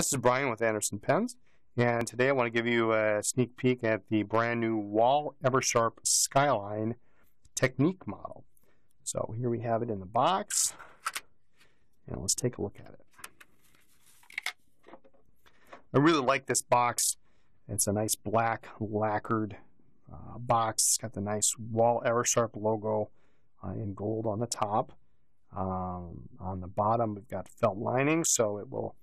This is Brian with Anderson Pens, and today I want to give you a sneak peek at the brand new Wahl-Eversharp Skyline Technik model. So here we have it in the box, and let's take a look at it. I really like this box. It's a nice black lacquered box. It's got the nice Wahl-Eversharp logo in gold on the top. On the bottom we've got felt lining, so it will,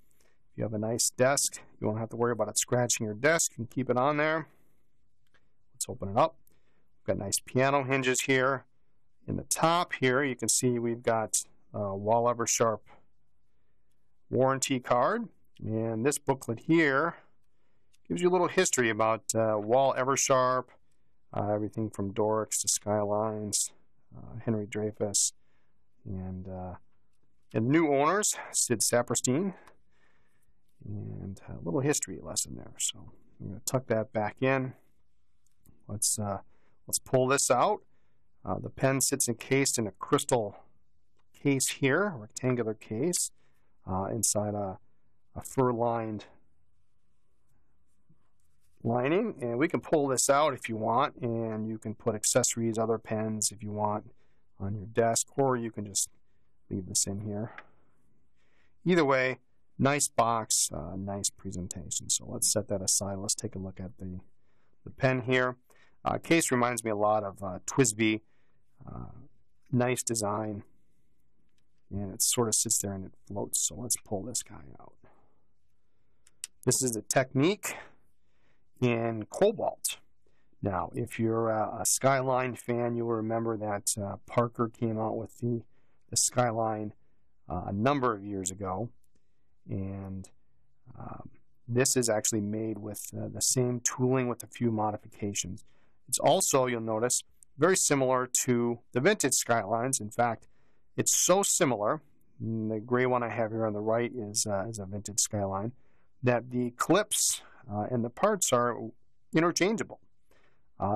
if you have a nice desk, you won't have to worry about it scratching your desk. You can keep it on there. Let's open it up. We've got nice piano hinges here. In the top here you can see we've got a Wahl-Eversharp warranty card, and this booklet here gives you a little history about Wahl-Eversharp, everything from Dorics to Skylines, Henry Dreyfus, and new owners, Sid Saperstein, and a little history lesson there. So I'm going to tuck that back in. Let's pull this out. The pen sits encased in a crystal case here, a rectangular case, inside a fur-lined lining, and we can pull this out if you want, and you can put accessories, other pens if you want, on your desk, or you can just leave this in here. Either way, nice box, nice presentation. So let's set that aside. Let's take a look at the pen here. Case reminds me a lot of Twizby. Nice design, and it sort of sits there and it floats. So let's pull this guy out. This is the Technik in cobalt. Now, if you're a Skyline fan, you'll remember that Parker came out with the Skyline a number of years ago, and this is actually made with the same tooling with a few modifications. It's also, you'll notice, very similar to the vintage Skylines. In fact, it's so similar, the gray one I have here on the right is a vintage Skyline, that the clips and the parts are interchangeable.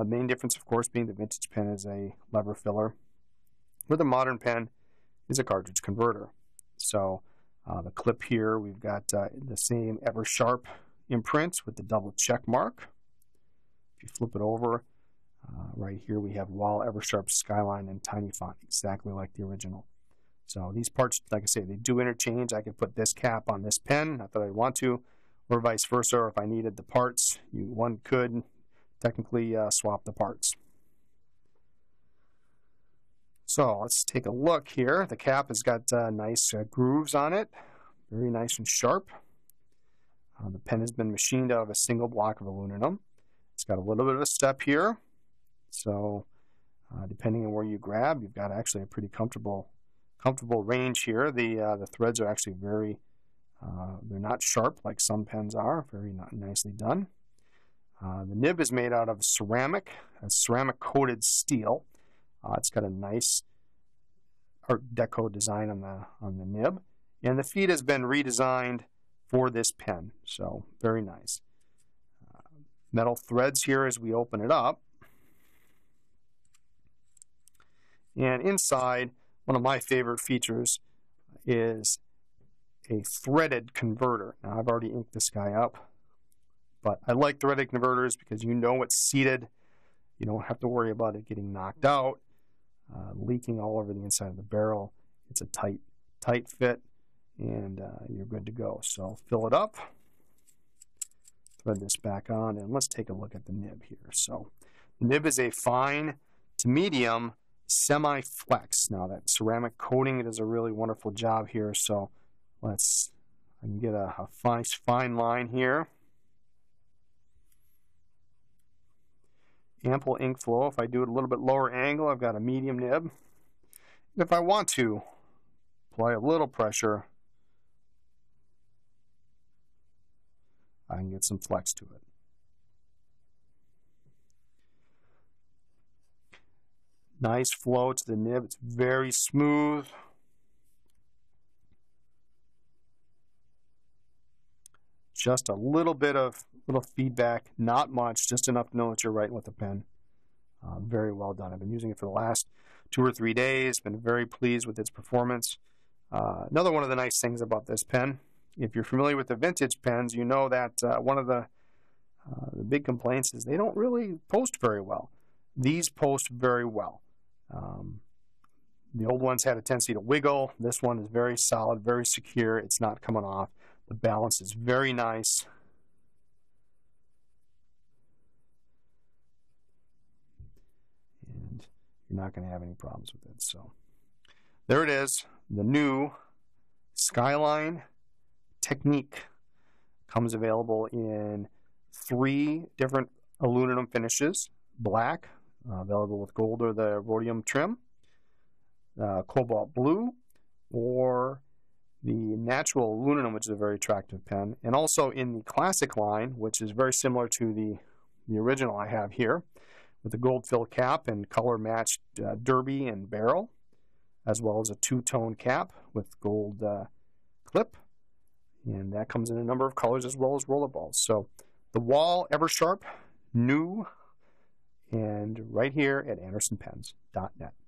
Main difference, of course, being the vintage pen is a lever filler, where the modern pen is a cartridge converter. So the clip here, we've got the same Eversharp imprint with the double check mark. If you flip it over, right here we have Wahl-Eversharp Skyline in tiny font, exactly like the original. So these parts, like I say, they do interchange. I could put this cap on this pen, not that I want to, or vice versa. Or if I needed the parts, one could technically swap the parts. So let's take a look here. The cap has got nice grooves on it, very nice and sharp. The pen has been machined out of a single block of aluminum. It's got a little bit of a step here, so depending on where you grab, you've got actually a pretty comfortable range here. The threads are actually very, they're not sharp like some pens are, very nicely done. The nib is made out of ceramic-coated steel. It's got a nice Art Deco design on the nib, and the feed has been redesigned for this pen, so very nice. Metal threads here as we open it up, and inside, one of my favorite features is a threaded converter. Now, I've already inked this guy up, but I like threaded converters because you know it's seated. You don't have to worry about it getting knocked out, leaking all over the inside of the barrel. It's a tight fit, and you're good to go. So fill it up, thread this back on, and let's take a look at the nib here. So the nib is a fine to medium semi-flex. Now that ceramic coating does a really wonderful job here. So I can get a fine line here. Ample ink flow. If I do it a little bit lower angle, I've got a medium nib. And if I want to apply a little pressure, I can get some flex to it. Nice flow to the nib. It's very smooth. Just a little bit of feedback, not much, just enough to know that you're writing with the pen. Very well done. I've been using it for the last 2 or 3 days, been very pleased with its performance. Another one of the nice things about this pen if you're familiar with the vintage pens, you know that one of the big complaints is they don't really post very well. These post very well. The old ones had a tendency to wiggle. This one is very solid, very secure. It's not coming off. The balance is very nice. And you're not going to have any problems with it. So there it is, the new Skyline Technik. Comes available in 3 different aluminum finishes. Black, available with gold or the rhodium trim. Cobalt blue, or the natural aluminum, which is a very attractive pen, and also in the classic line, which is very similar to the original I have here, with a gold fill cap and color matched derby and barrel, as well as a 2-tone cap with gold clip, and that comes in a number of colors as well as rollerballs. So the Wahl-Eversharp, new, and right here at AndersonPens.net.